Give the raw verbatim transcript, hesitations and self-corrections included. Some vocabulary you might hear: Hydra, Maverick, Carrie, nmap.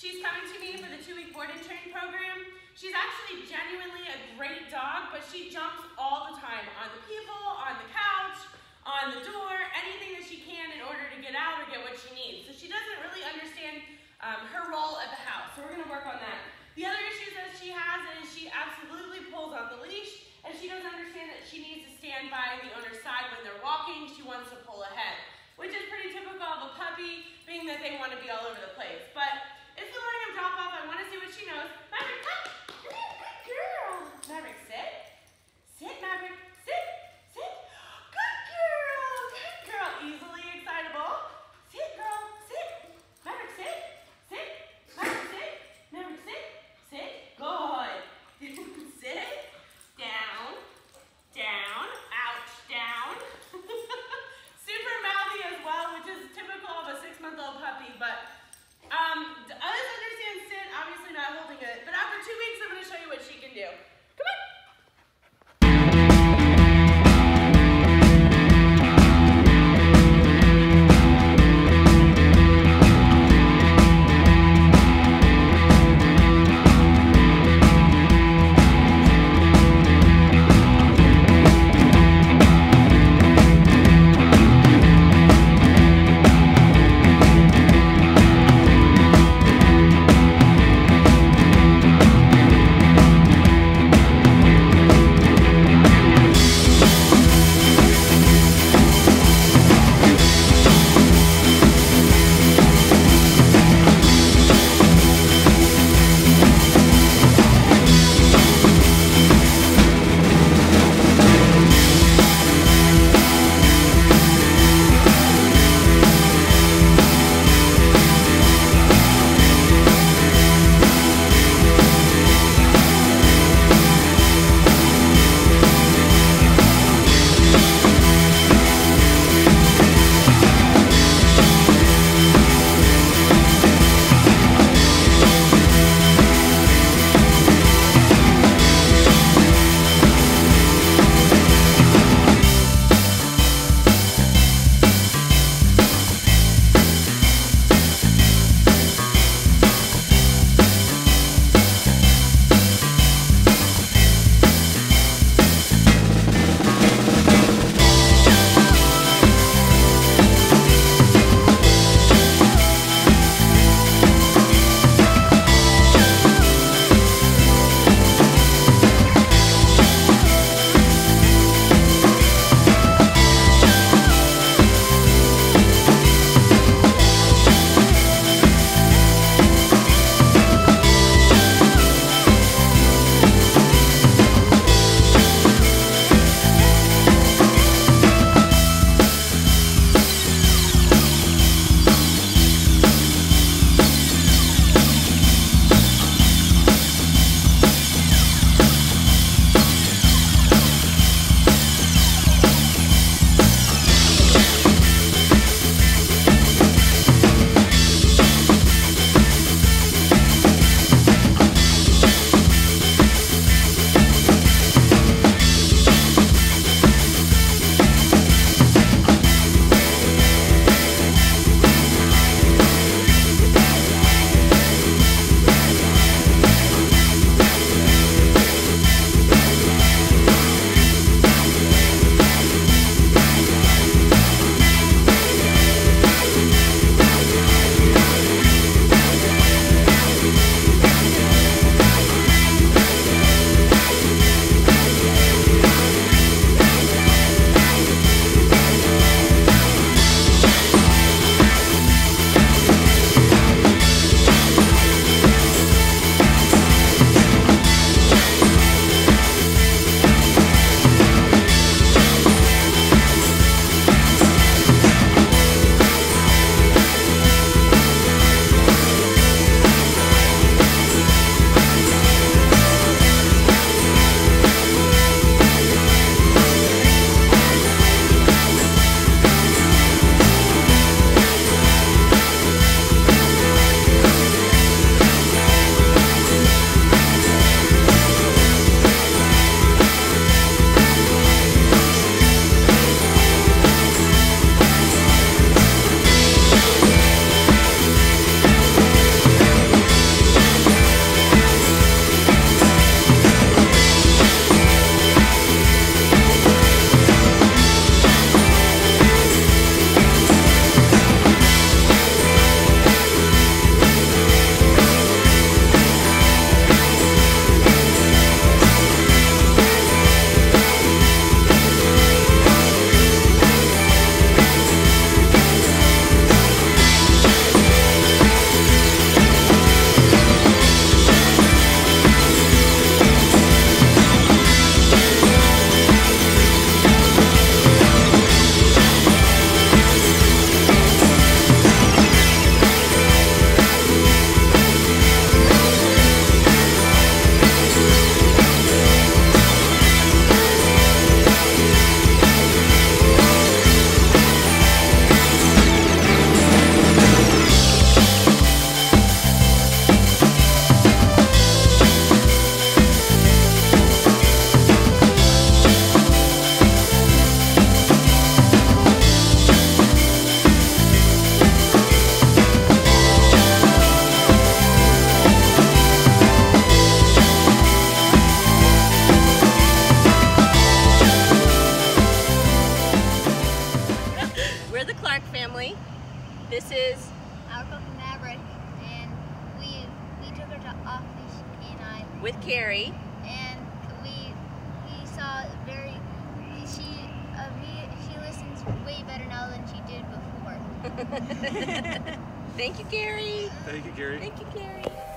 She's coming to me for the two-week board and train program. She's actually genuinely a great dog, but she jumps all the time on the people, on the couch, on the door, anything that she can in order to get out or get what she needs. So she doesn't really understand um, her role at the house, so we're gonna work on that. The other issue that she has is she absolutely pulls on the leash, and she doesn't understand that she needs to stand by the owner's side when they're walking. She wants to pull ahead, which is pretty typical of a puppy, being that they want to be all over the place. But it's the morning of drop-off. I want to see what she knows. Maverick, come. Come here, good girl. Maverick, sit. Sit, Maverick. Sit. Sit. Good girl. Good girl. Easily excitable. Sit, girl. Sit. Maverick, sit. Sit. Maverick, sit. Maverick, sit. Sit. Good. Sit. Down. Down. Ouch. Down. Super mouthy as well, which is typical of a six-month-old puppy, but um, with Carrie. And we we saw very she uh, we, she listens way better now than she did before. Thank you, Carrie. Thank you, Carrie. Thank you, Carrie.